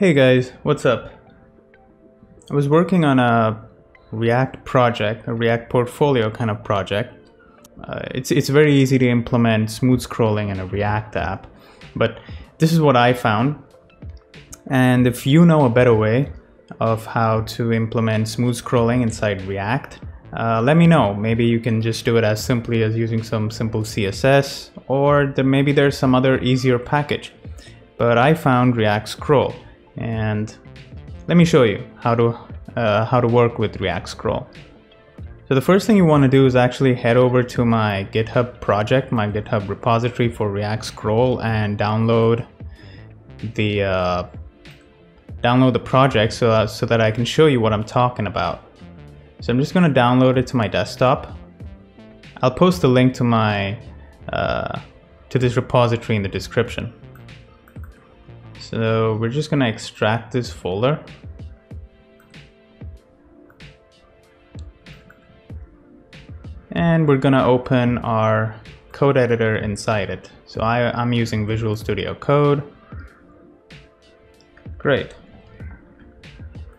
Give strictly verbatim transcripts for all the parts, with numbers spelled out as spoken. Hey guys, what's up? I was working on a React project, a React portfolio kind of project. Uh, it's, it's very easy to implement smooth scrolling in a React app, but this is what I found. And if you know a better way of how to implement smooth scrolling inside React, uh, let me know. Maybe you can just do it as simply as using some simple C S S, or the, maybe there's some other easier package. But I found React Scroll, and let me show you how to uh, how to work with React Scroll. So the first thing you want to do is actually head over to my GitHub project, my GitHub repository for React Scroll, and download the uh, download the project so uh, so that I can show you what I'm talking about. So I'm just going to download it to my desktop. I'll post the link to my uh, to this repository in the description. So we're just going to extract this folder. And we're going to open our code editor inside it. So I, I'm using Visual Studio Code. Great.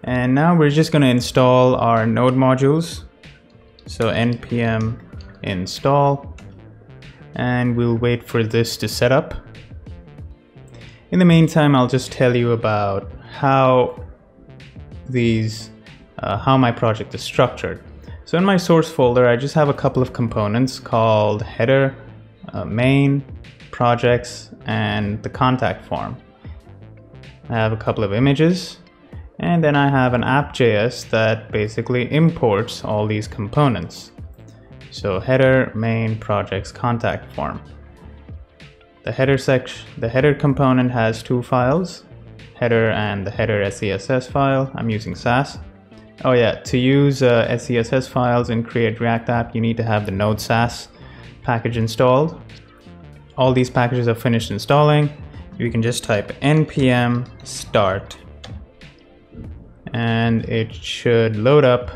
And now we're just going to install our node modules. So npm install. And we'll wait for this to set up. In the meantime, I'll just tell you about how these, uh, how my project is structured. So in my source folder, I just have a couple of components called header, uh, main, projects, and the contact form. I have a couple of images, and then I have an app.js that basically imports all these components. So header, main, projects, contact form. The header section, the header component has two files, header and the header S C S S file. I'm using SASS. Oh yeah, to use uh, S C S S files in Create React App, you need to have the node SASS package installed. All these packages are finished installing. You can just type npm start, and it should load up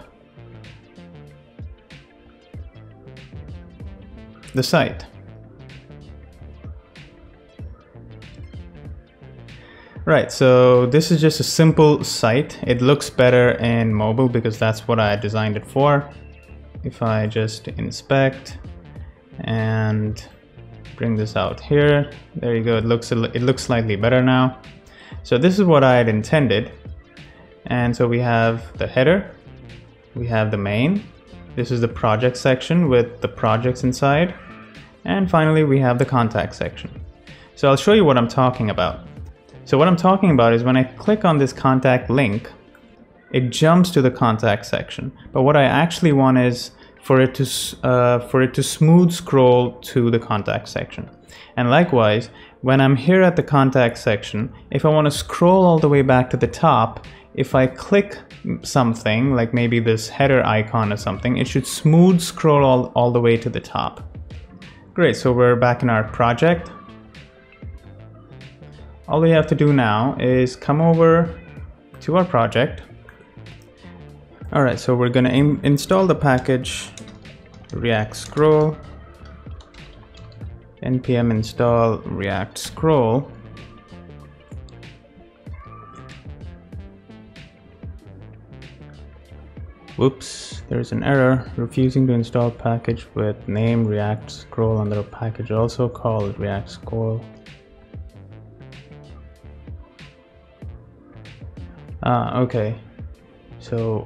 the site. Right, so this is just a simple site. It looks better in mobile because that's what I designed it for. If I just inspect and bring this out here, there you go, it looks, it looks slightly better now. So this is what I had intended. And so we have the header, we have the main, this is the project section with the projects inside, and finally we have the contact section. So I'll show you what I'm talking about. So what I'm talking about is when I click on this contact link, it jumps to the contact section. But what I actually want is for it to uh, for it to smooth scroll to the contact section. And likewise, when I'm here at the contact section, if I want to scroll all the way back to the top, if I click something, like maybe this header icon or something, it should smooth scroll all, all the way to the top. Great, so we're back in our project. All we have to do now is come over to our project. All right, so we're going to install the package React Scroll, npm install React Scroll. Whoops, there's an error, refusing to install package with name React Scroll under a package also called React Scroll. Ah, okay, so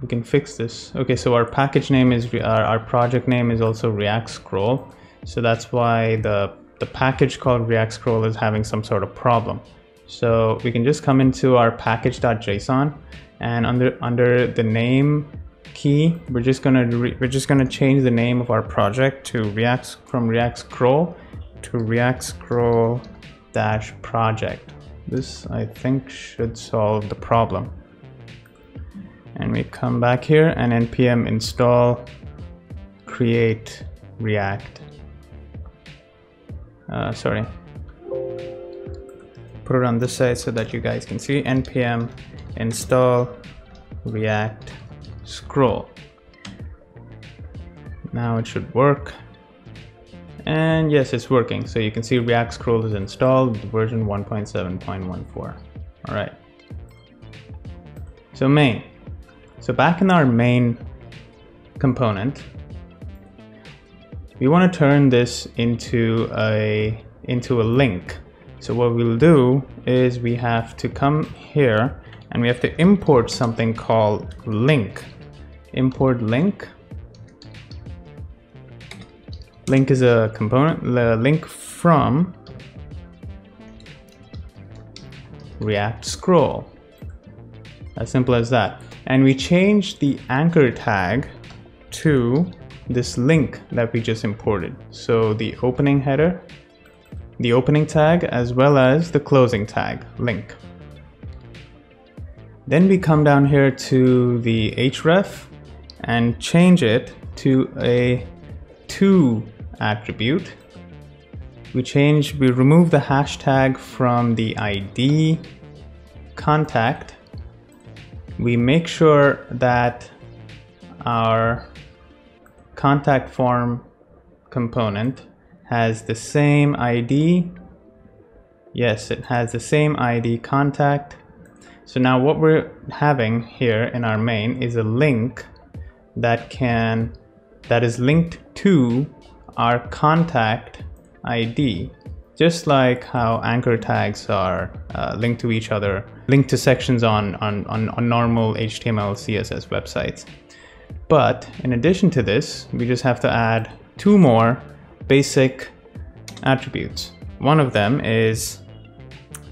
we can fix this. Okay, so our package name is, our, our project name is also React Scroll. So that's why the, the package called React Scroll is having some sort of problem. So we can just come into our package.json, and under, under the name key, we're just gonna, re, we're just gonna change the name of our project to React, from React Scroll to React Scroll dash project. This, I think, should solve the problem. And we come back here and npm install create react. Uh, sorry. Put it on this side so that you guys can see. Npm install react scroll. Now it should work. And yes, it's working. So you can see React Scroll is installed, version one point seven point one four. All right, So main. So back in our main component, we want to turn this into a into a link. So what we'll do is we have to come here and we have to import something called link. Import link. Link is a component, the link from React Scroll. As simple as that. And we change the anchor tag to this link that we just imported. So the opening header, the opening tag, as well as the closing tag, link. Then we come down here to the href and change it to a to attribute. We change, we remove the hashtag from the I D contact. We make sure that our contact form component has the same I D. Yes, it has the same I D contact. So now what we're having here in our main is a link that can that is linked to our contact I D, just like how anchor tags are uh, linked to each other, linked to sections on, on, on, on normal H T M L, C S S websites. But in addition to this, we just have to add two more basic attributes. One of them is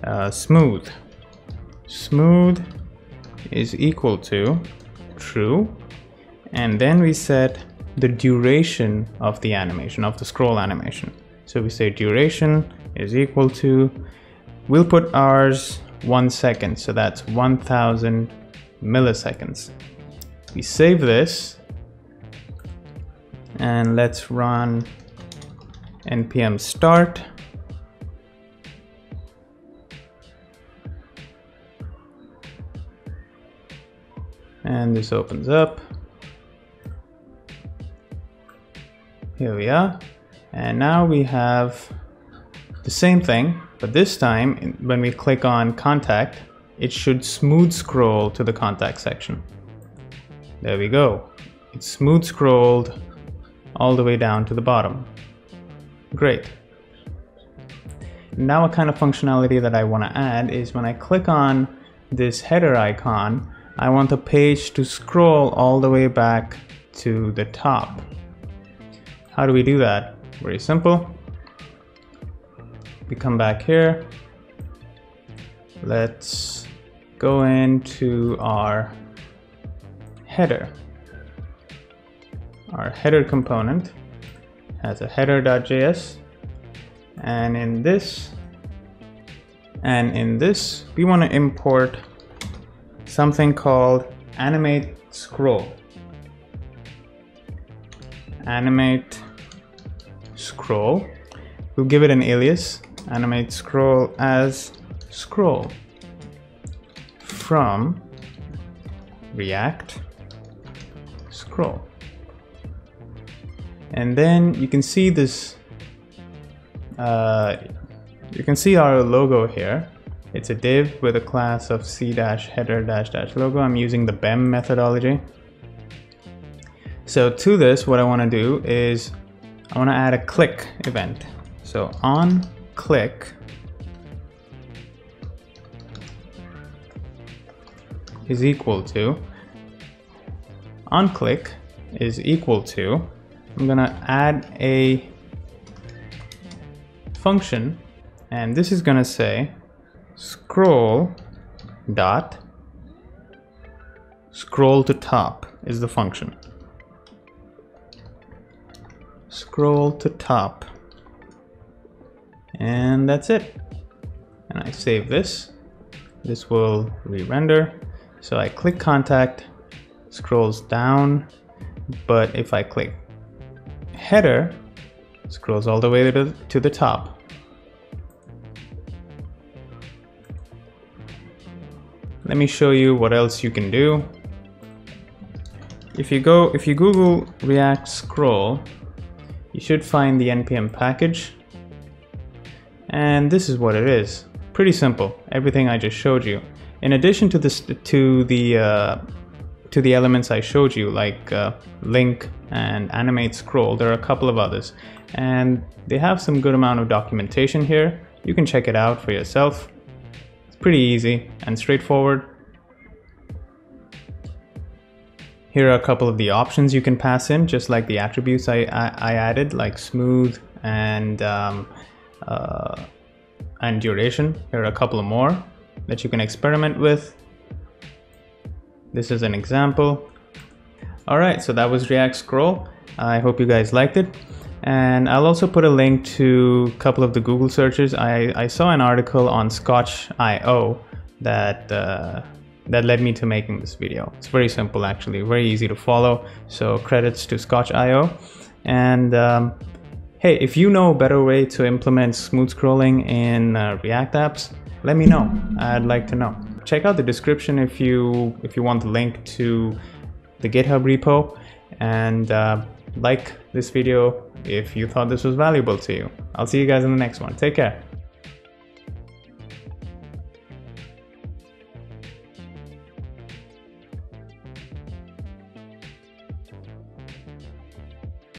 uh, smooth. Smooth is equal to true. And then we set the duration of the animation, of the scroll animation. So we say duration is equal to, we'll put ours one second. So that's one thousand milliseconds. We save this and let's run npm start. And this opens up. Here we are. And now we have the same thing, but this time when we click on contact, it should smooth scroll to the contact section. There we go. It's smooth scrolled all the way down to the bottom. Great. Now a kind of functionality that I want to add is when I click on this header icon, I want the page to scroll all the way back to the top. How do we do that? Very simple. We come back here. Let's go into our header. Our header component has a header.js, and in this and in this we want to import something called animate scroll. Animate scroll. We'll give it an alias, animate scroll as scroll from React Scroll. And then you can see this, uh, you can see our logo here. It's a div with a class of c-header-logo. I'm using the B E M methodology. So to this, what I want to do is I want to add a click event. So on click is equal to, on click is equal to, I'm going to add a function, and this is going to say scroll dot scroll to top is the function. Scroll to top, and that's it. And I save this. This will re-render. So I click contact, scrolls down, but if I click header, scrolls all the way to, to the top. Let me show you what else you can do. If you go, if you Google React Scroll, you should find the npm package, and this is what it is. Pretty simple, everything I just showed you. In addition to this, to the uh, to the elements I showed you, like uh, link and animate scroll, there are a couple of others, and they have some good amount of documentation here. You can check it out for yourself. It's pretty easy and straightforward. Here are a couple of the options you can pass in, just like the attributes I, I, I added, like smooth and um, uh, and duration. Here are a couple of more that you can experiment with. This is an example. All right, so that was React Scroll. I hope you guys liked it. And I'll also put a link to a couple of the Google searches. I, I saw an article on Scotch dot i o that, uh, that led me to making this video. It's very simple, actually, very easy to follow. So credits to Scotch dot i o. And um, hey, if you know a better way to implement smooth scrolling in uh, React apps, let me know. I'd like to know. Check out the description if you if you want the link to the GitHub repo, and uh, like this video if you thought this was valuable to you. I'll see you guys in the next one. Take care.